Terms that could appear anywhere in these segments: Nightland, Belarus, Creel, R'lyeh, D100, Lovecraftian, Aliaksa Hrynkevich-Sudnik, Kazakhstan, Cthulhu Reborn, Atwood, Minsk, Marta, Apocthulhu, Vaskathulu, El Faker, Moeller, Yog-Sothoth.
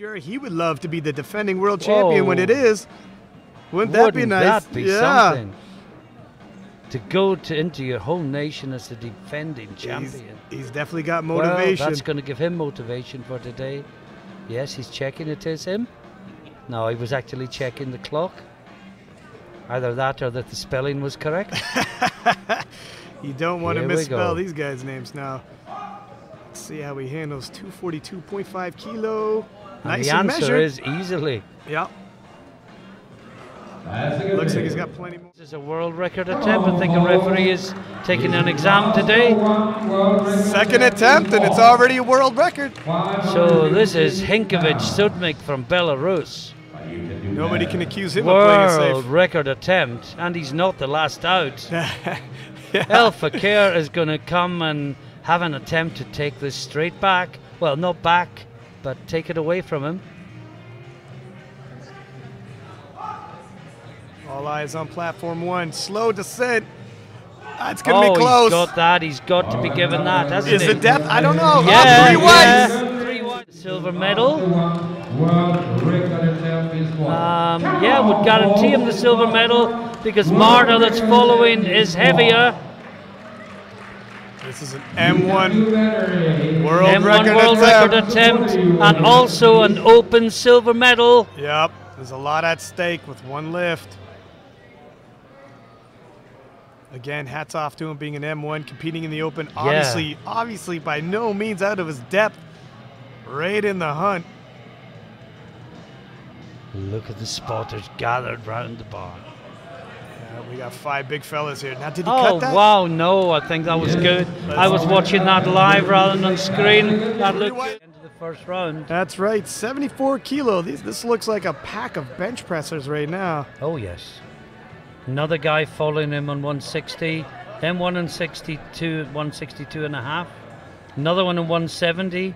sure he would love to be the defending world champion when it is. Wouldn't that be nice? That be something? To go into your home nation as the defending champion. He's definitely got motivation. Well, that's going to give him motivation for today. Yes, he's checking it is him. No, he was actually checking the clock. Either that or that the spelling was correct. You don't want to misspell these guys' names now. Let's see how he handles 242.5 kilo. Nice and measured. The answer is easily. Yeah. Looks like he's got plenty more. This is a world record attempt. I think the referee is taking an exam today. Second attempt, and it's already a world record. So this is Hrynkevich-Sudnik from Belarus. Nobody can accuse him of playing it safe. World record attempt, and he's not the last out. El Faker is going to come and have an attempt to take this straight back. Well, not back, but take it away from him. All eyes on platform one. Slow descent. That's going to be close. He's got that. He's got to be given that, hasn't he? Is it depth? I don't know. Yeah, three whites. Silver medal. Yeah, would guarantee him the silver medal because Marta that's following is heavier. This is an M1 world record attempt and also an open silver medal. Yep. There's a lot at stake with one lift. Again, hats off to him being an M1, competing in the open. Obviously by no means out of his depth. Right in the hunt. Look at the spotters gathered round the barn. Yeah, we got five big fellas here. Now, did he cut that? Oh, wow, no, I think that was good. I was watching that live rather than on screen. That looked good. Into the first round. That's right, 74 kilo. This looks like a pack of bench pressers right now. Oh, yes. Another guy following him on 160, then one on 62, 162 and a half, another one on 170,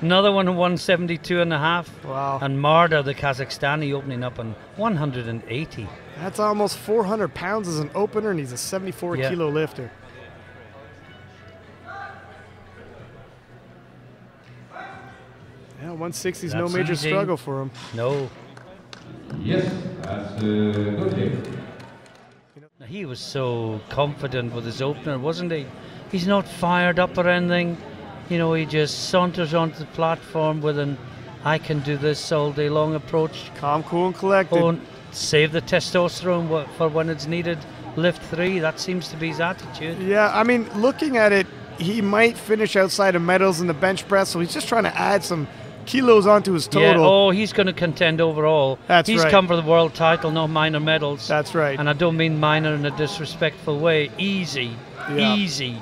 another one on 172 and a half. Wow. And Marta, the Kazakhstani, opening up on 180. That's almost 400 pounds as an opener, and he's a 74 kilo lifter. Yeah, 160 is no major struggle for him. No. Yes, that's okay. He was so confident with his opener, wasn't he? He's not fired up or anything. You know, he just saunters onto the platform with an "I can do this all day long" approach. Calm, cool, and collected. Oh, save the testosterone for when it's needed. Lift three, that seems to be his attitude. Yeah, I mean, looking at it, he might finish outside of medals in the bench press, so he's just trying to add some kilos onto his total. Yeah, he's going to contend overall. That's right. He's come for the world title, no minor medals. That's right. And I don't mean minor in a disrespectful way. Easy, easy.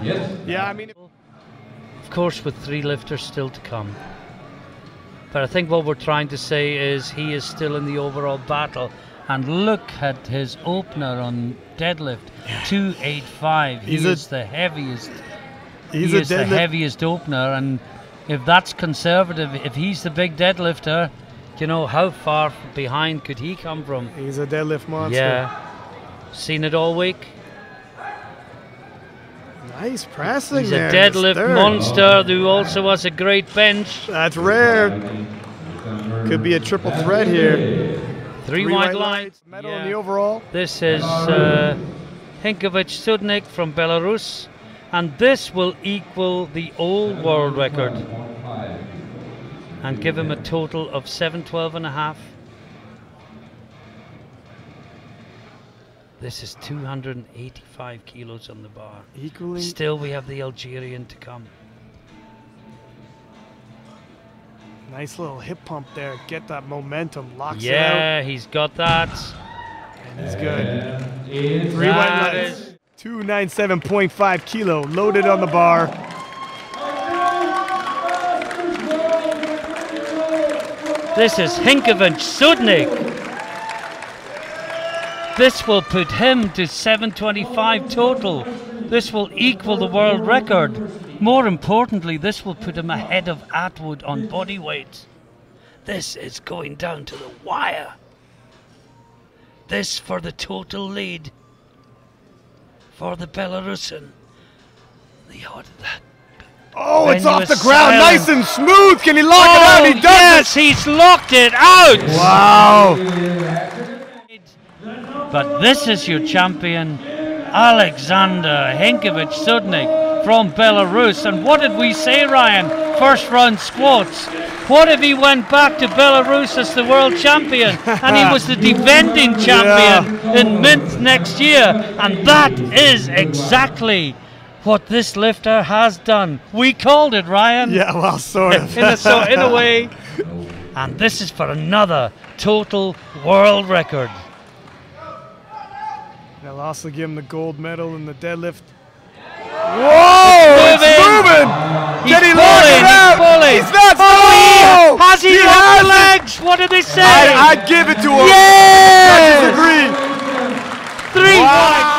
Yes. Yeah, I mean, of course, with three lifters still to come. But I think what we're trying to say is he is still in the overall battle. And look at his opener on deadlift, 285. He is the heaviest. He is the heaviest opener, and if that's conservative, if he's the big deadlifter, you know, how far behind could he come from? He's a deadlift monster. Yeah. Seen it all week. Nice pressing he's there. He's a deadlift monster who also has a great bench. That's rare. Could be a triple threat here. Three white lines. Medal in the overall. This is Hrynkevich-Sudnik from Belarus. And this will equal the old world record and give him a total of 712.5. This is 285 kilos on the bar. Equally. Still, we have the Algerian to come. Nice little hip pump there. Get that momentum. Locks it out. Yeah, he's got that. And he's good. Three white lines. 297.5 kilo loaded on the bar. This is Hrynkevich-Sudnik. This will put him to 725 total. This will equal the world record. More importantly, this will put him ahead of Atwood on body weight. This is going down to the wire. This for the total lead. For the Belarusian, the Oh, it's off the ground, nice and smooth. Can he lock it out? He does. Yes, he's locked it out. Wow. But this is your champion, Aliaksa Hrynkevich-Sudnik from Belarus. And what did we say, Ryan? First round squats. What if he went back to Belarus as the world champion and he was the defending champion in Minsk next year? And that is exactly what this lifter has done. We called it, Ryan. Yeah, well, sort of. in a way. And this is for another total world record. They'll also give him the gold medal in the deadlift. Whoa! It's moving! Did he lock it out? He's not falling! Has he locked the legs? What did they say? I'd give it to him. Yes! I disagree. 3-1.